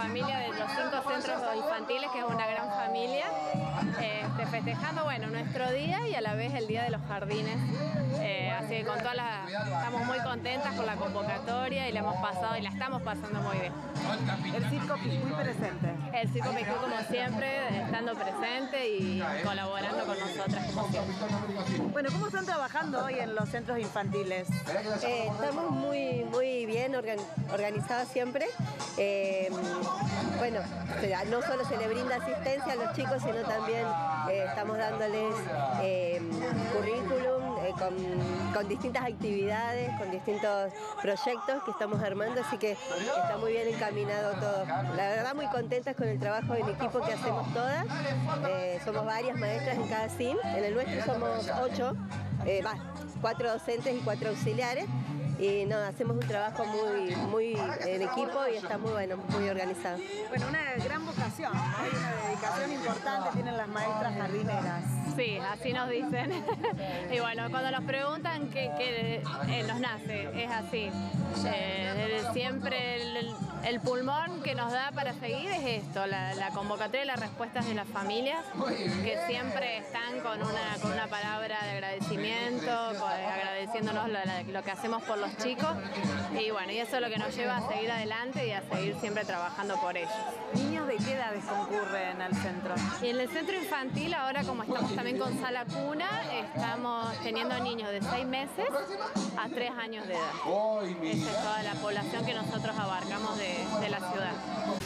familia de los 5 centros infantiles, que es una gran familia, festejando nuestro día y a la vez el Día de los Jardines. Así que estamos muy contentas con la convocatoria y la hemos pasado y la estamos pasando muy bien. El Circo Picu presente. El Circo Picu, como siempre, estando presente y colaborando con nosotras como siempre. Bueno, ¿cómo están trabajando hoy en los centros infantiles? Estamos muy bien organizadas siempre. No solo se le brinda asistencia a los chicos, sino también estamos dándoles currículum con distintas actividades, con distintos proyectos que estamos armando, así que está muy bien encaminado todo. La verdad, muy contentas con el trabajo en equipo que hacemos todas. Somos varias maestras en cada CIM, en el nuestro somos 8, 4 docentes y 4 auxiliares. Y hacemos un trabajo muy en equipo y está muy bueno, muy organizado. Bueno, una gran vocación, hay una dedicación importante, tienen las maestras jardineras. Sí, así nos dicen. Y bueno, cuando nos preguntan qué nos nace, es así. Siempre el pulmón que nos da para seguir es esto, la convocatoria y las respuestas de las familias, que siempre están con una palabra de agradecimiento, agradeciéndonos lo que hacemos por los chicos, y bueno, y eso es lo que nos lleva a seguir adelante y a seguir siempre trabajando por ellos. ¿Niños de qué edades concurren al centro? En el centro infantil, ahora como estamos también con sala cuna, estamos teniendo niños de 6 meses a 3 años de edad. Esa es toda la población que nosotros abarcamos de la ciudad.